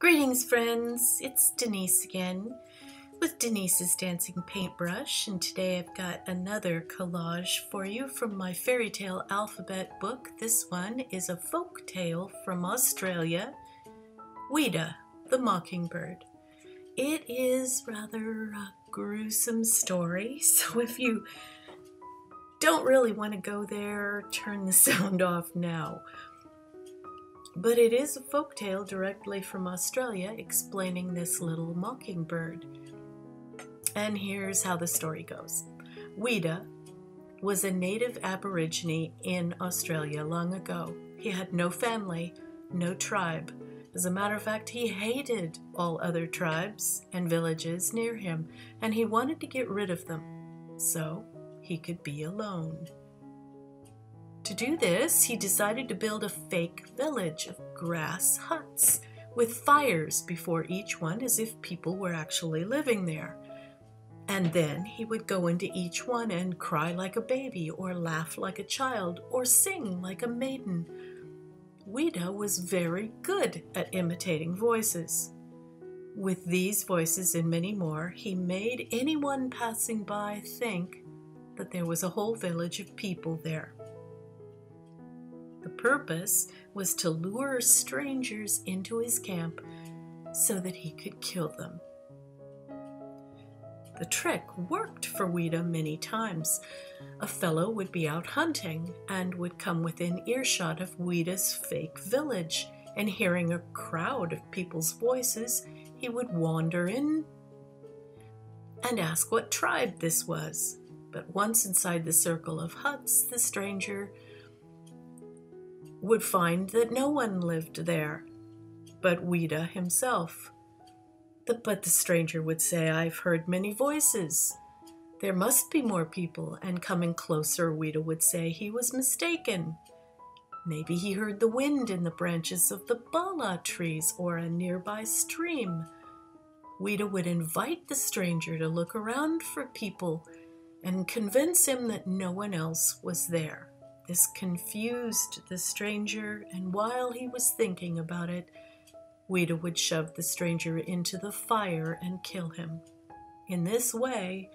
Greetings, friends, it's Denise again with Denise's Dancing Paintbrush, and today I've got another collage for you from my fairy tale alphabet book. This one is a folk tale from Australia, Weedah, the Mockingbird. It is rather a gruesome story, so if you don't really want to go there, turn the sound off now. But it is a folktale directly from Australia explaining this little mockingbird. And here's how the story goes. Weedah was a native Aborigine in Australia long ago. He had no family, no tribe. As a matter of fact, he hated all other tribes and villages near him, and he wanted to get rid of them so he could be alone. To do this, he decided to build a fake village of grass huts with fires before each one as if people were actually living there. And then he would go into each one and cry like a baby or laugh like a child or sing like a maiden. Weedah was very good at imitating voices. With these voices and many more, he made anyone passing by think that there was a whole village of people there. The purpose was to lure strangers into his camp so that he could kill them. The trick worked for Weedah many times. A fellow would be out hunting and would come within earshot of Weedah's fake village, and hearing a crowd of people's voices, he would wander in and ask what tribe this was. But once inside the circle of huts, the stranger would find that no one lived there but Weedah himself. But the stranger would say, "I've heard many voices. There must be more people." And coming closer, Weedah would say he was mistaken. Maybe he heard the wind in the branches of the bala trees or a nearby stream. Weedah would invite the stranger to look around for people and convince him that no one else was there. This confused the stranger, and while he was thinking about it, Weedah would shove the stranger into the fire and kill him. In this way,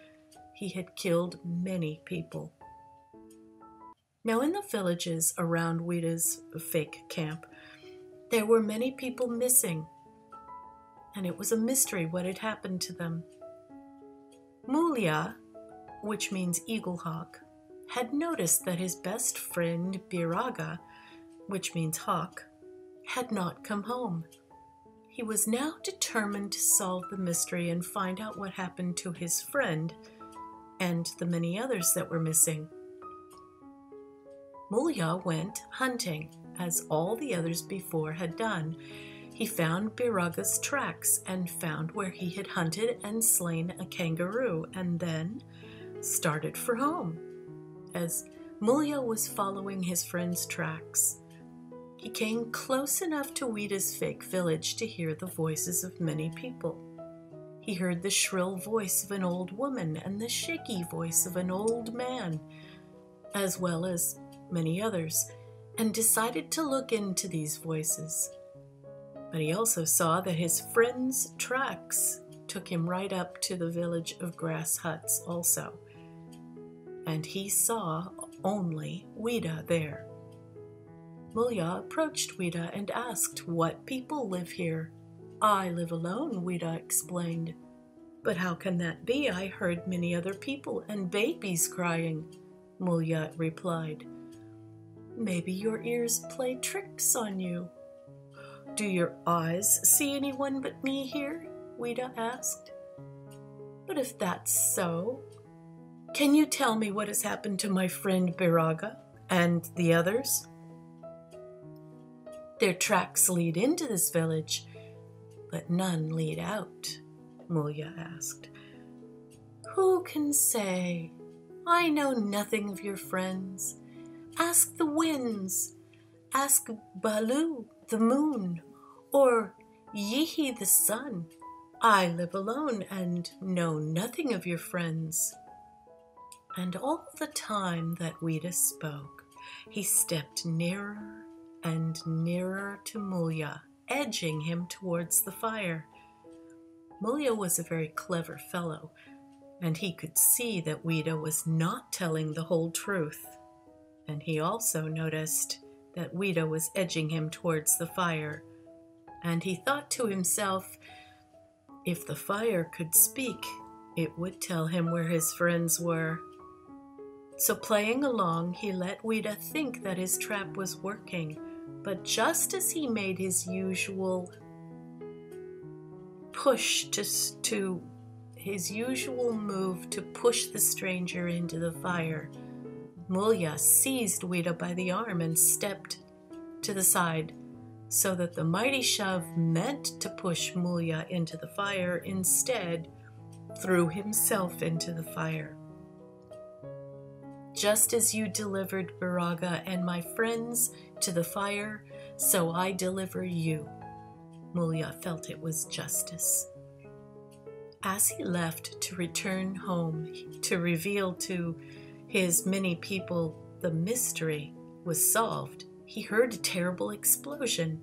he had killed many people. Now, in the villages around Weedah's fake camp, there were many people missing, and it was a mystery what had happened to them. Mulya, which means eagle hawk, had noticed that his best friend Biraga, which means hawk, had not come home. He was now determined to solve the mystery and find out what happened to his friend and the many others that were missing. Mulya went hunting, as all the others before had done. He found Biraga's tracks and found where he had hunted and slain a kangaroo, and then started for home. As Mulya was following his friend's tracks, he came close enough to Weedah's fake village to hear the voices of many people. He heard the shrill voice of an old woman and the shaky voice of an old man, as well as many others, and decided to look into these voices. But he also saw that his friend's tracks took him right up to the village of grass huts also. And he saw only Weedah there. Mulya approached Weedah and asked, "What people live here?" "I live alone," Weedah explained. "But how can that be? I heard many other people and babies crying," Mulya replied. "Maybe your ears play tricks on you." "Do your eyes see anyone but me here?" Weedah asked. "But if that's so, can you tell me what has happened to my friend Biraga and the others? Their tracks lead into this village, but none lead out," Mulya asked. "Who can say? I know nothing of your friends. Ask the winds, ask Balu, the moon, or Yehi, the sun. I live alone and know nothing of your friends." And all the time that Weedah spoke, he stepped nearer and nearer to Mulya, edging him towards the fire. Mulya was a very clever fellow, and he could see that Weedah was not telling the whole truth. And he also noticed that Weedah was edging him towards the fire, and he thought to himself, if the fire could speak, it would tell him where his friends were. So playing along, he let Weedah think that his trap was working, but just as he made his usual push his usual move to push the stranger into the fire, Mulya seized Weedah by the arm and stepped to the side, so that the mighty shove meant to push Mulya into the fire instead threw himself into the fire. Just as you delivered Biraga and my friends to the fire, so I deliver you. Mulya felt it was justice. As he left to return home to reveal to his many people the mystery was solved, he heard a terrible explosion.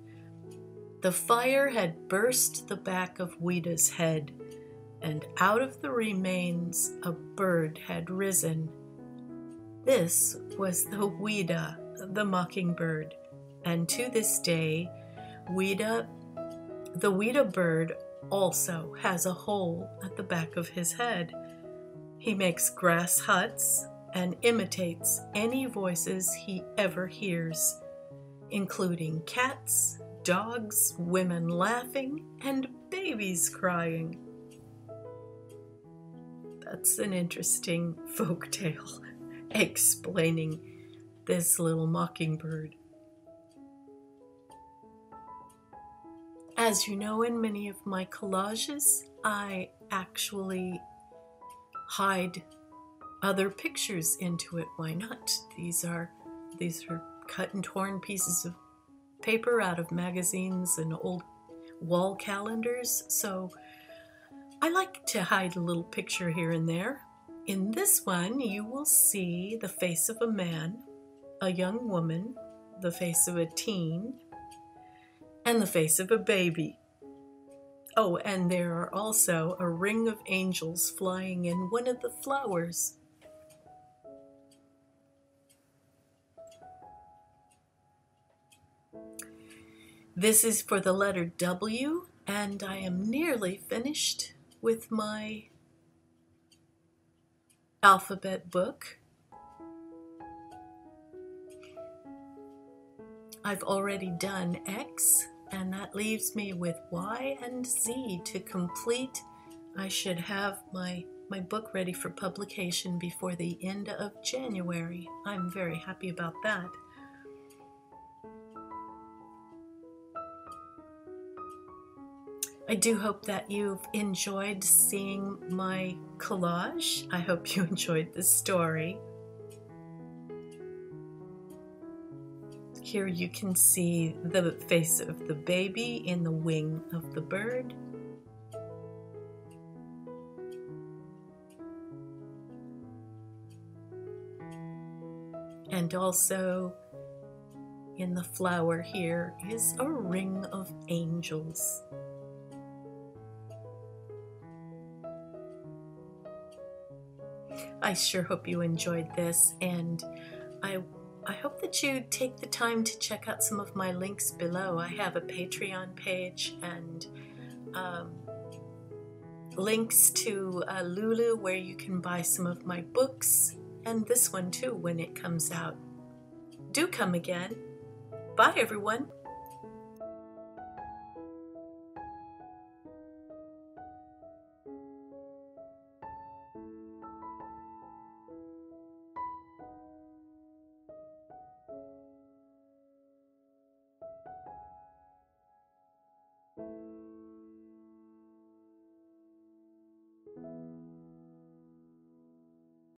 The fire had burst the back of Weedah's head, and out of the remains a bird had risen. This was the Weedah, the mockingbird, and to this day, the Weedah bird also has a hole at the back of his head. He makes grass huts and imitates any voices he ever hears, including cats, dogs, women laughing, and babies crying. That's an interesting folktale explaining this little mockingbird. As you know, in many of my collages, I actually hide other pictures into it. Why not? These are cut and torn pieces of paper out of magazines and old wall calendars, so I like to hide a little picture here and there. In this one, you will see the face of a man, a young woman, the face of a teen, and the face of a baby. Oh, and there are also a ring of angels flying in one of the flowers. This is for the letter W, and I am nearly finished with my alphabet book. I've already done X, and that leaves me with Y and Z to complete. I should have my book ready for publication before the end of January. I'm very happy about that. I do hope that you've enjoyed seeing my collage. I hope you enjoyed the story. Here you can see the face of the baby in the wing of the bird. And also in the flower here is a ring of angels. I sure hope you enjoyed this, and I hope that you take the time to check out some of my links below. I have a Patreon page and links to Lulu, where you can buy some of my books, and this one too when it comes out. Do come again. Bye everyone.